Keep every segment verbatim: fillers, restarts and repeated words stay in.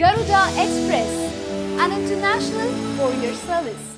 Garuda express, an international courier service।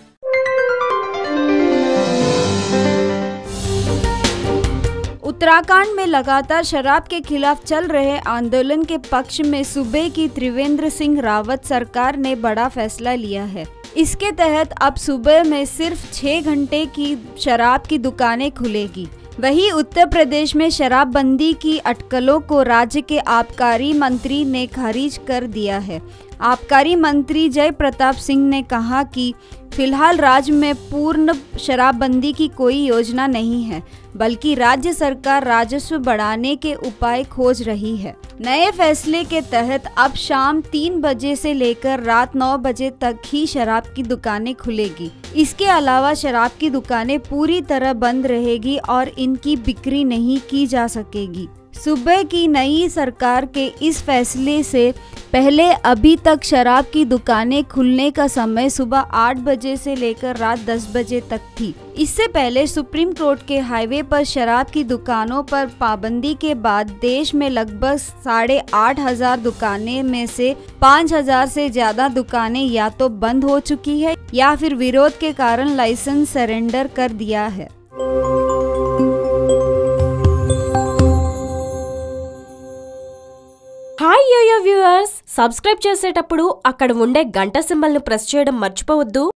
Uttarakhand में लगातार शराब के खिलाफ चल रहे आंदोलन के पक्ष में सूबे की त्रिवेंद्र सिंह रावत सरकार ने बड़ा फैसला लिया है। इसके तहत अब सूबे में सिर्फ छह घंटे की शराब की दुकानें खुलेगी। वहीं उत्तर प्रदेश में शराबबंदी की अटकलों को राज्य के आबकारी मंत्री ने खारिज कर दिया है। आबकारी मंत्री जय प्रताप सिंह ने कहा कि फिलहाल राज्य में पूर्ण शराबबंदी की कोई योजना नहीं है, बल्कि राज्य सरकार राजस्व बढ़ाने के उपाय खोज रही है। नए फैसले के तहत अब शाम तीन बजे से लेकर रात नौ बजे तक ही शराब की दुकानें खुलेगी। इसके अलावा शराब की दुकानें पूरी तरह बंद रहेगी और इनकी बिक्री नहीं की जा सकेगी। सूबे की नई सरकार के इस फैसले से पहले अभी तक शराब की दुकानें खुलने का समय सुबह आठ बजे से लेकर रात दस बजे तक थी। इससे पहले सुप्रीम कोर्ट के हाईवे पर शराब की दुकानों पर पाबंदी के बाद देश में लगभग साढ़े आठ हजार दुकानें में से पाँच हजार से ज्यादा दुकानें या तो बंद हो चुकी है या फिर विरोध के कारण लाइसेंस सरेंडर कर दिया है। హాయ్ యో యో వ్యూవర్స్ సబ్స్క్రైబ్ చేసేటప్పుడు అక్కడ ఉండే గంట సింబల్ ను ప్రెస్ చేయడం మర్చిపోవద్దు।